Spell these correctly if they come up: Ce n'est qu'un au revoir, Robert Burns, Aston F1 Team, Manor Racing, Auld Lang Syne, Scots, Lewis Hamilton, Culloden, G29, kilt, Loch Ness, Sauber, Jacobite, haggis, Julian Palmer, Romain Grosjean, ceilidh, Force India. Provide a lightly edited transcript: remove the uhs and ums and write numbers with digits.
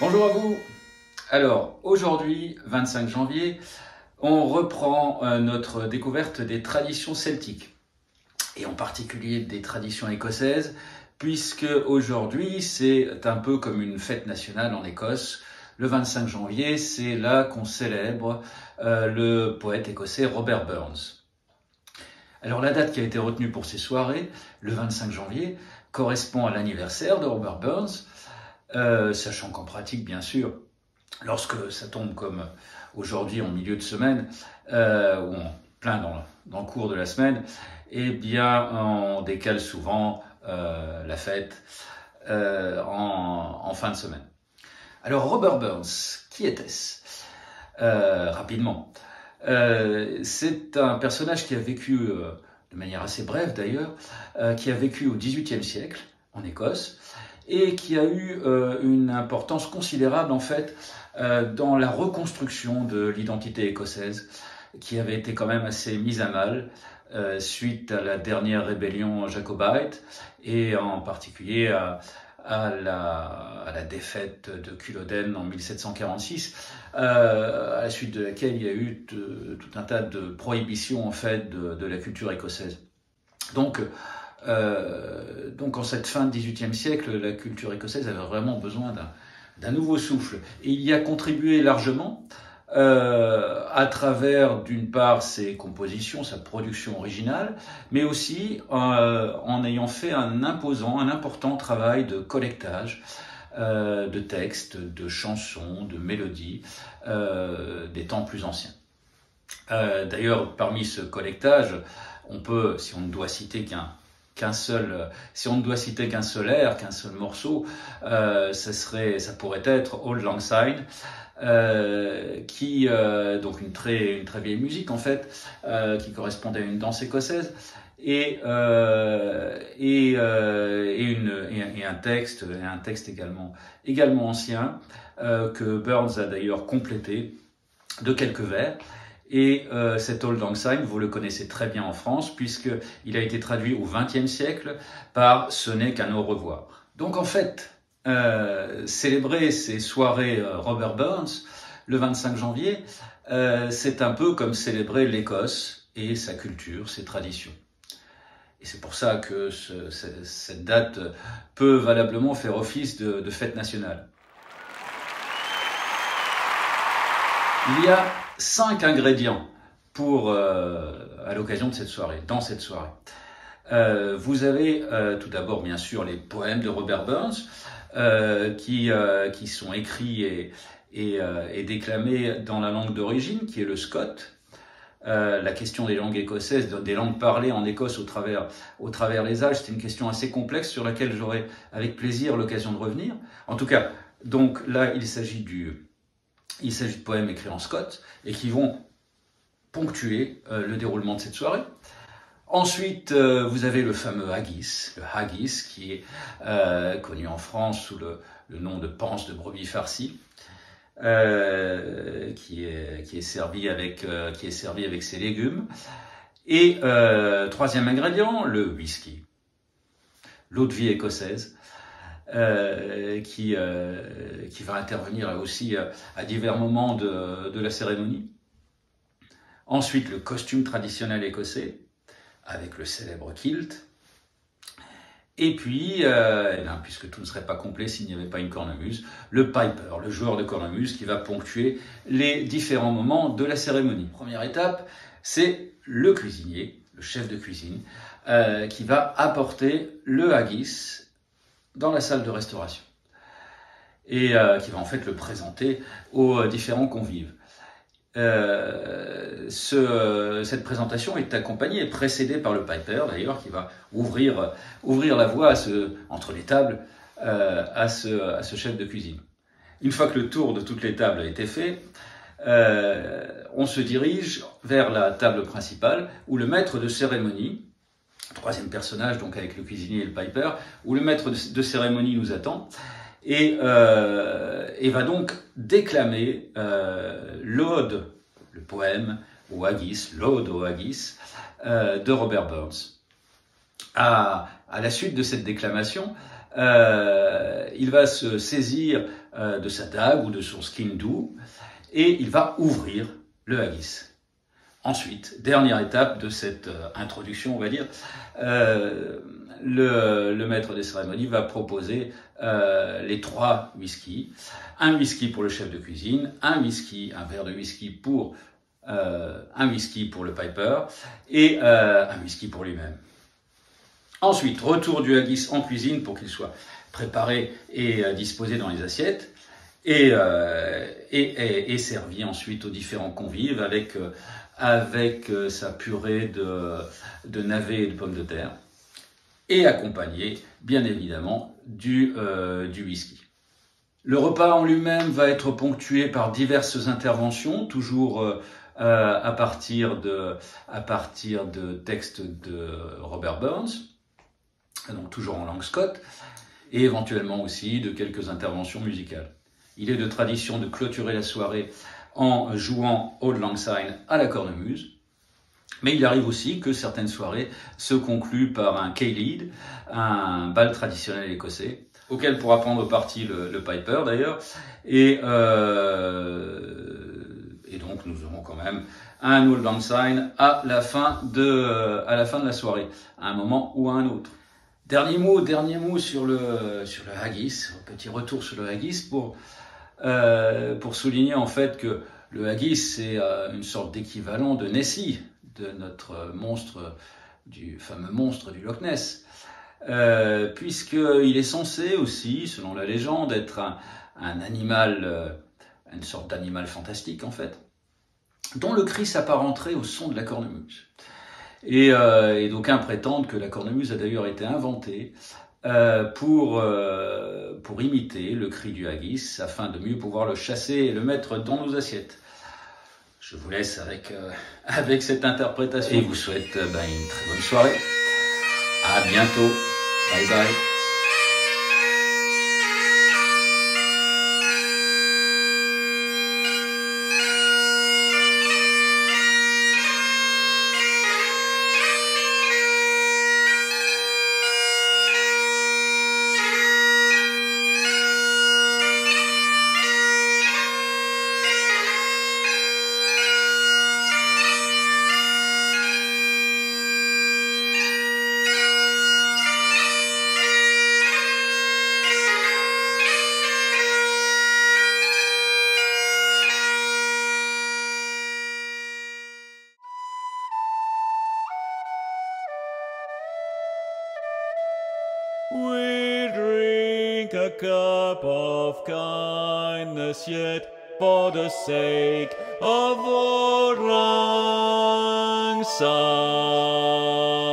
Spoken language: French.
Bonjour à vous. Alors aujourd'hui, 25 janvier, on reprend notre découverte des traditions celtiques et en particulier des traditions écossaises, puisque aujourd'hui c'est un peu comme une fête nationale en Écosse. Le 25 janvier, c'est là qu'on célèbre le poète écossais Robert Burns. Alors la date qui a été retenue pour ces soirées, le 25 janvier, correspond à l'anniversaire de Robert Burns, sachant qu'en pratique, bien sûr, lorsque ça tombe comme aujourd'hui en milieu de semaine, ou en plein dans le cours de la semaine, eh bien on décale souvent la fête en fin de semaine. Alors Robert Burns, qui était-ce? Rapidement. C'est un personnage qui a vécu, de manière assez brève d'ailleurs, qui a vécu au XVIIIe siècle en Écosse et qui a eu une importance considérable en fait dans la reconstruction de l'identité écossaise qui avait été quand même assez mise à mal suite à la dernière rébellion jacobite et en particulier à la défaite de Culloden en 1746, à la suite de laquelle il y a eu tout un tas de prohibitions en fait de la culture écossaise. Donc en cette fin du XVIIIe siècle, la culture écossaise avait vraiment besoin d'un nouveau souffle. Et il y a contribué largement à travers d'une part ses compositions, sa production originale, mais aussi en ayant fait un important travail de collectage de textes, de chansons, de mélodies des temps plus anciens. D'ailleurs, parmi ce collectage, on peut, si on ne doit citer qu'un seul air, qu'un seul morceau, ça pourrait être Auld Lang Syne, donc une très vieille musique en fait, qui correspond à une danse écossaise et un texte également ancien que Burns a d'ailleurs complété de quelques vers. Et cet Auld Lang Syne, vous le connaissez très bien en France, puisqu'il a été traduit au XXe siècle par « Ce n'est qu'un au revoir ». Donc en fait, célébrer ces soirées Robert Burns le 25 janvier, c'est un peu comme célébrer l'Écosse et sa culture, ses traditions. Et c'est pour ça que cette date peut valablement faire office de fête nationale. Il y a 5 ingrédients à l'occasion de cette soirée, dans cette soirée. Vous avez tout d'abord, bien sûr, les poèmes de Robert Burns qui sont écrits et déclamés dans la langue d'origine, qui est le Scots. La question des langues écossaises, des langues parlées en Écosse au travers les âges, c'est une question assez complexe sur laquelle j'aurai avec plaisir l'occasion de revenir. En tout cas, donc là, il s'agit de poèmes écrits en Scots et qui vont ponctuer le déroulement de cette soirée. Ensuite, vous avez le fameux haggis, qui est connu en France sous le nom de panse de brebis farcie, qui est servi avec ses légumes. Et troisième ingrédient, le whisky, l'eau de vie écossaise. Qui va intervenir là aussi à divers moments de la cérémonie. Ensuite, le costume traditionnel écossais, avec le célèbre kilt. Et puis, puisque tout ne serait pas complet s'il n'y avait pas une cornemuse, le piper, le joueur de cornemuse, qui va ponctuer les différents moments de la cérémonie. Première étape, c'est le cuisinier, le chef de cuisine, qui va apporter le haggis dans la salle de restauration et qui va en fait le présenter aux différents convives. Cette présentation est accompagnée et précédée par le piper d'ailleurs qui va ouvrir la voie entre les tables à ce chef de cuisine. Une fois que le tour de toutes les tables a été fait, on se dirige vers la table principale où le maître de cérémonie, troisième personnage, donc avec le cuisinier et le piper, où le maître de cérémonie nous attend et va donc déclamer l'ode, le poème au haggis, l'ode au haggis de Robert Burns. À la suite de cette déclamation, il va se saisir de sa dague ou de son skin do, et il va ouvrir le haggis. Ensuite, dernière étape de cette introduction, on va dire, le maître des cérémonies va proposer les trois whiskies. Un whisky pour le chef de cuisine, un verre de whisky pour le piper et un whisky pour lui-même. Ensuite, retour du haggis en cuisine pour qu'il soit préparé et disposé dans les assiettes et servi ensuite aux différents convives avec, sa purée de navets et de pommes de terre et accompagné bien évidemment du whisky. Le repas en lui-même va être ponctué par diverses interventions, toujours à partir de textes de Robert Burns, donc toujours en langue scotte, et éventuellement aussi de quelques interventions musicales. Il est de tradition de clôturer la soirée en jouant Auld Lang Syne à la cornemuse, mais il arrive aussi que certaines soirées se concluent par un ceilidh, un bal traditionnel écossais, auquel pourra prendre parti le piper d'ailleurs, et donc nous aurons quand même un Auld Lang Syne à la fin de la soirée, à un moment ou à un autre. Dernier mot sur le haggis, petit retour sur le haggis pour souligner en fait que le haggis c'est une sorte d'équivalent de Nessie, de notre monstre, du fameux monstre du Loch Ness, puisqu'il est censé aussi, selon la légende, être un animal, une sorte d'animal fantastique en fait, dont le cri s'apparenterait au son de la cornemuse. Et d'aucuns prétendent que la cornemuse a d'ailleurs été inventée pour imiter le cri du haggis afin de mieux pouvoir le chasser et le mettre dans nos assiettes. Je vous laisse avec cette interprétation et vous souhaite une très bonne soirée. À bientôt. Bye bye. We drink a cup of kindness yet, for the sake of Auld Lang Syne.